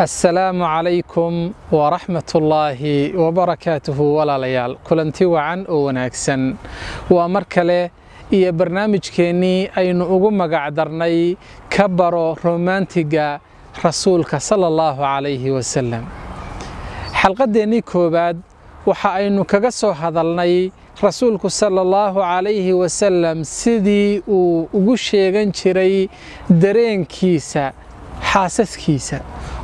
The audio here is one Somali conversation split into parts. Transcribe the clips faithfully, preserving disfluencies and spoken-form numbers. السلام عليكم ورحمة الله وبركاته ولا ليال كلنتي وعن وناكسن ومركله إيه برنامج كني أين أقوم قعدرني كبرو رومانتيكا رسولك صلى الله عليه وسلم حلقة ديني كوباد وحاين كجسو هذلني رسولك صلى الله عليه وسلم سدي ووجشيجن شري درين كيسة حاسس كيسة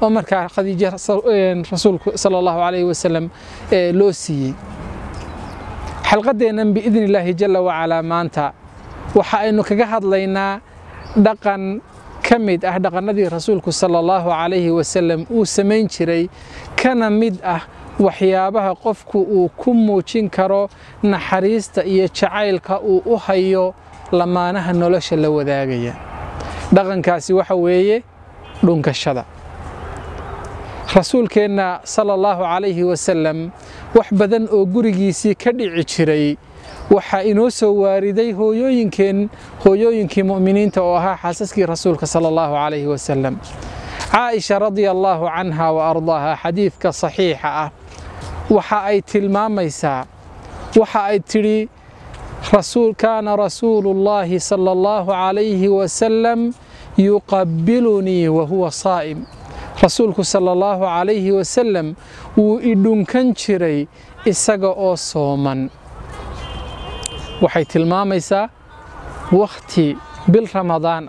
ومركا خديجة رسول صلى الله عليه وسلم لوسي حلقة دينا بإذن الله جل وعلا مانتا وحاينو كجهد لينا دقن كميد أه دقن نبي رسولك صلى الله عليه وسلم وسمين شري كان ميد أه وحيابها قفك وكمو تشنكرو نحريست إيه شعايلك وأهيو لما نحن نلوش اللوذاقية دقن كاسي وحوية دونك الشذا رسول كنا صلى الله عليه وسلم وحبذن أو جرجيسي كدي عشري وحينوس واردي هو يمكن هو يمكن مؤمنين توها حسسك رسولك صلى الله عليه وسلم عائشة رضي الله عنها وأرضاها حديثك صحيحة وحأيت الماميسا وحأيتري رسول كان رسول الله صلى الله عليه وسلم يقبلني وهو صائم رسولك صلى الله عليه وسلم وإدون كنشري إساقا أو صوما وحيت الماميسا وقتي بالرمضان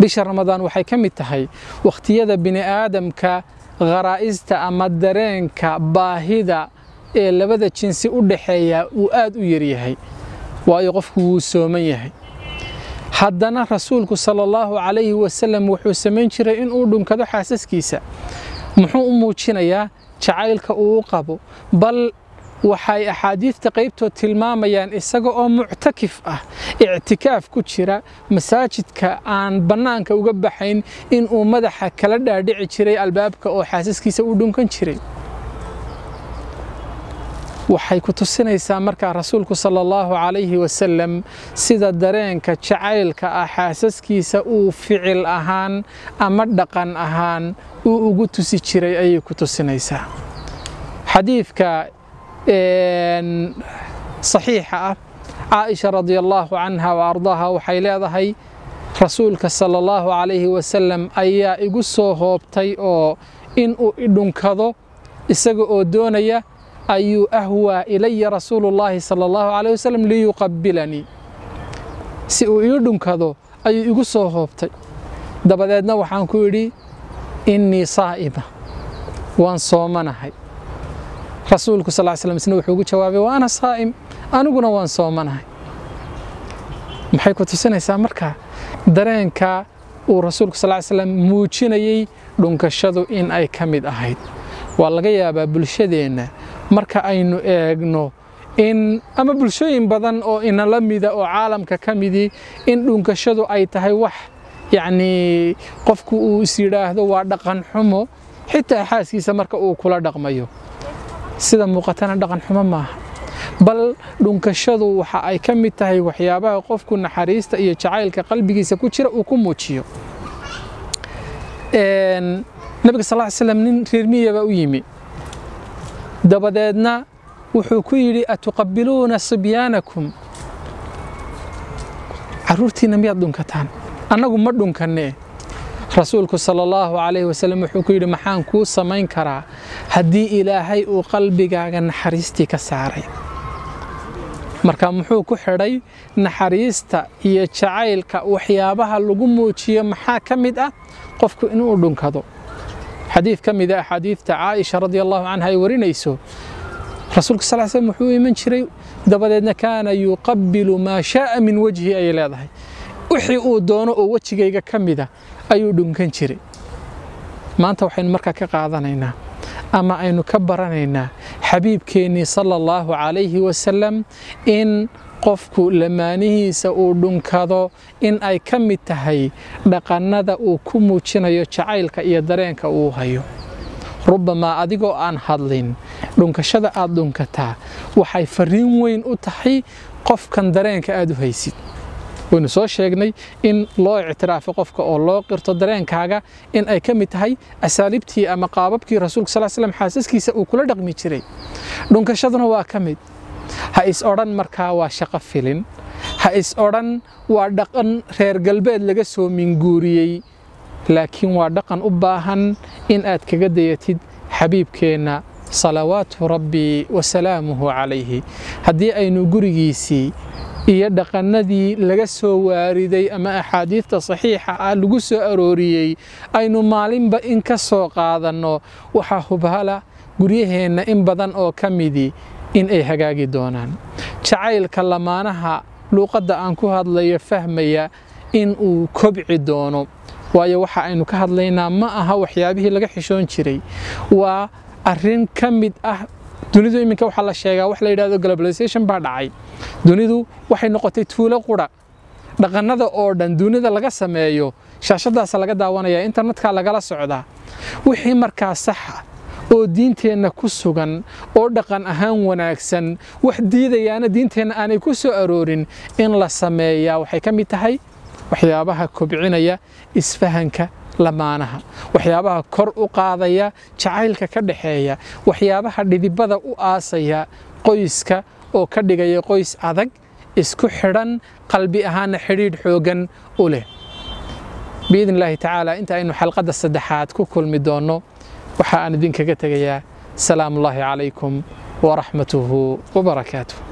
بشهر رمضان وحي كم التحي وقتي يدا بني آدم كغرائزة أمدرين كباهدة إلا بدا جنسي أدحية وآد ويريهي ويغفو سوميهي حدنا رسولك صلى الله عليه وسلم وحسمين شري إن أردم كذا حاسس كيسة محو أموتشنا يا شعائلك أوقابو بل وحي أحاديث تقيبته تلماما يعني إساقو معتكف أه اعتكاف كتشرا مساجدك عن بنانك وقبحين إن أمدحك كلدا دعي شري البابك أو حاسس كيسة أردم كان شري waxay ku tusinaysaa marka rasuulku sallallahu alayhi wa sallam sida dareenka jacaylka ah haasaskiisa uu ficil ahaan ama dhaqan ahaan uu ugu tusi jiray ay ku tusinaysaa xadiifka een saxiixa Aisha radiyallahu anha wa ardaha waxay leedahay rasuulka sallallahu alayhi wa sallam ayaa igu soo hoobtay oo in uu idunkado isaga oo doonaya أي أهوى إلي رسول الله صلى الله عليه وسلم ليقبلني سيؤيدون كذو أي يقصوه هبتي دبدادنا وحان كوري إني صائمة وان صومنا هاي رسولك صلى الله عليه وسلم سنوحي وقو شوابي وأنا صائم أنا قنا وان صومنا هاي محيكو تسيني سامركا درينكا ورسولك صلى الله عليه وسلم موجيني لنكشدو إن أي كميد أهيد والغيابة بلشدين marka aynu eegno in ama bulshooyin badan oo in la mida oo caalamka kamidi in dhunkashadu ay tahay wax yaani qofku uu isiraahdo waa dhaqan xumo xitaa xaaskiisa marka uu kula dhaqmayo sida muuqatana dhaqan xumo ma bal dhunkashadu waxa ay kamid tahay waxyaabaha qofku naxariista iyo jacaylka qalbigiisa ku jira uu ku muujiyo een nabiga sallallahu alayhi wasallam nin tirmiyaga u yimi دبدنا وحكيري أتقبلون صبيانكم عرورتي نميادون كتان أنا قمردون كني رسولك صلى الله عليه وسلم وحكيري محانكو سمين كرا هدي إلهي وقلبك نحريستي كساري مركا محوكو حري نحريستا إيا شعايلك وحيابها لقموشي محاكمدة قفكو إنو أردون كدو حديث كم إذا حديث عائشة رضي الله عنها يورينيسو رسولك صلى الله عليه وسلم محوي من شري دبدنا كان يقبل ما شاء من وجهه أي لا ذهي وحيو دونه وجهه كم إذا أيو دون كان شري ما أنت وحين مركك قاعدنا هنا أما أن كبرنا حبيب كيني صلى الله عليه وسلم إن qofku lamaanihiisa uu dhunkado in ay kamid tahay dhaqanada uu ku muujinayo jacaylka iyo dareenka uu hayo rubama adigoo aan hadlin dhunkashada aad dhunkata waxay fariin weyn u tahay qofkan dareenka aad u haysid waynu soo sheegnay in loo ictiraafo qofka oo loo qirto dareenkaaga in ay kamid tahay asaalibtii ama qaababkii rasuulka sallallahu alayhi wasallam xaasaskiisa uu kula dhaqmi jiray dhunkashaduna waa kamid ha is oran markaa waa shaqo filin ha is oran waa dhaqan reer galbeed laga soo minguuriyay laakiin waa dhaqan u baahan in aad kaga dayatid xabiibkeena salawaatu rabbi wa salaamuhu alayhi hadii aynu gurigiisii iyo dhaqanadii laga soo waariday ama axaadiista saxiixa ah lagu soo arooriyay aynu maalinba in ka soo qaadano waxa hubhala guriyeena in badan oo kamidi in ay hagaagi doonaan jacaylka lamaanaha luqada aan ku hadlayo fahmaya in uu kobci doono waayo waxa aynu ka hadlaynaa ma aha waxyaabaha laga xishoon jiray waa arrin kamid ah dunidu iminka waxa la sheegaa wax la yiraahdo globalization baa dhacay dunidu waxay noqotay tuulo qura dhaqanada oo dhan dunida laga sameeyo shaashadaas laga daawanaya internetka laga la socdaa wixii markaa sax oo diinteena ku sugan oo dhaqan ahaan wanaagsan wax diidayaana diinteena aanay ku soo aroorin in la sameeyo waxay kamid tahay waxyaabaha kobcinaya isfahanka lamaanaha waxyaabaha kor u qaadaya jacaylka ka dhaxeeya waxyaabaha dhidibada u aasaya qoyska oo ka dhigaya qoys adag isku xidhan qalbi ahaan xiriir xoogan u leh biidin ilaahi taala inta aynu xalqada saddexaad ku kulmi doono وحان دينك قتقيا سلام الله عليكم ورحمته وبركاته.